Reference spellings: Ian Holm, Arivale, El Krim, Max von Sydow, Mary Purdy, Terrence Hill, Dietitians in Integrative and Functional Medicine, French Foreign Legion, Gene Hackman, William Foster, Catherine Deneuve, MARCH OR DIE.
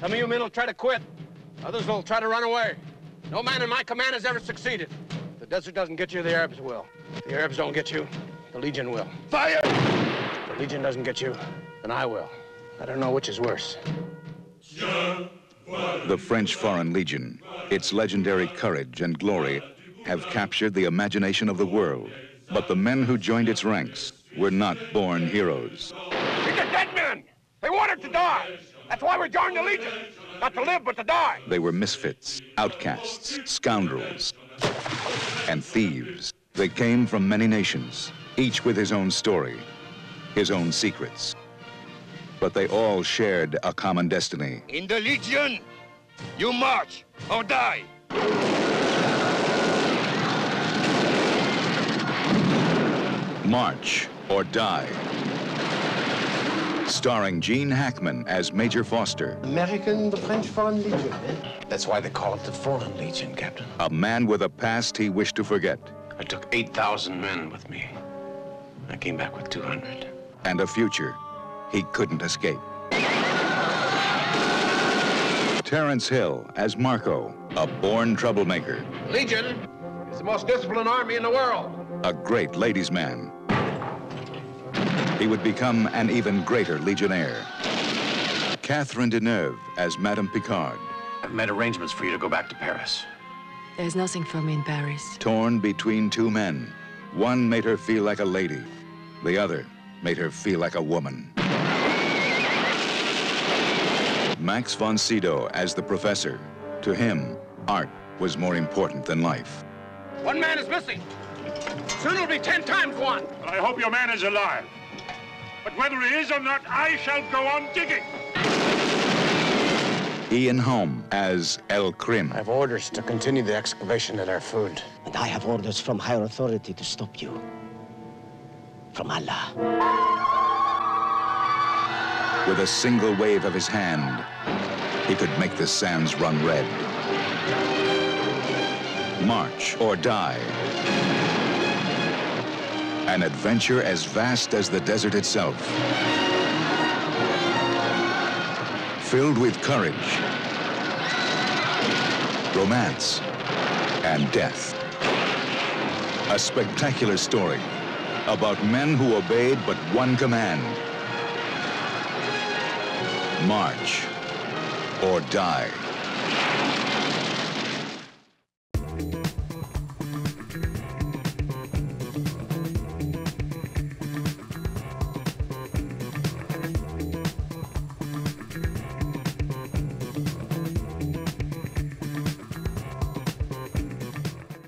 Some of you men will try to quit. Others will try to run away. No man in my command has ever succeeded. If the desert doesn't get you, the Arabs will. If the Arabs don't get you, the Legion will. Fire! If the Legion doesn't get you, then I will. I don't know which is worse. The French Foreign Legion, its legendary courage and glory, have captured the imagination of the world. But the men who joined its ranks were not born heroes. These are dead men! They wanted to die! That's why we joined the Legion. Not to live, but to die. They were misfits, outcasts, scoundrels, and thieves. They came from many nations, each with his own story, his own secrets. But they all shared a common destiny. In the Legion, you march or die. March or Die. Starring Gene Hackman as Major Foster. American, the French Foreign Legion, eh? That's why they call it the Foreign Legion, Captain. A man with a past he wished to forget. I took 8,000 men with me. I came back with 200. And a future he couldn't escape. Terrence Hill as Marco, a born troublemaker. Legion is the most disciplined army in the world. A great ladies' man. He would become an even greater legionnaire. Catherine Deneuve as Madame Picard. I've made arrangements for you to go back to Paris. There's nothing for me in Paris. Torn between two men. One made her feel like a lady. The other made her feel like a woman. Max von Sydow as the professor. To him, art was more important than life. One man is missing. Soon it'll be 10 times 1. I hope your man is alive. But whether he is or not, I shall go on digging. Ian Holm as El Krim. I have orders to continue the excavation at our food. And I have orders from higher authority to stop you. From Allah. With a single wave of his hand, he could make the sands run red. March or Die. An adventure as vast as the desert itself. Filled with courage, romance, and death. A spectacular story about men who obeyed but one command. March or Die.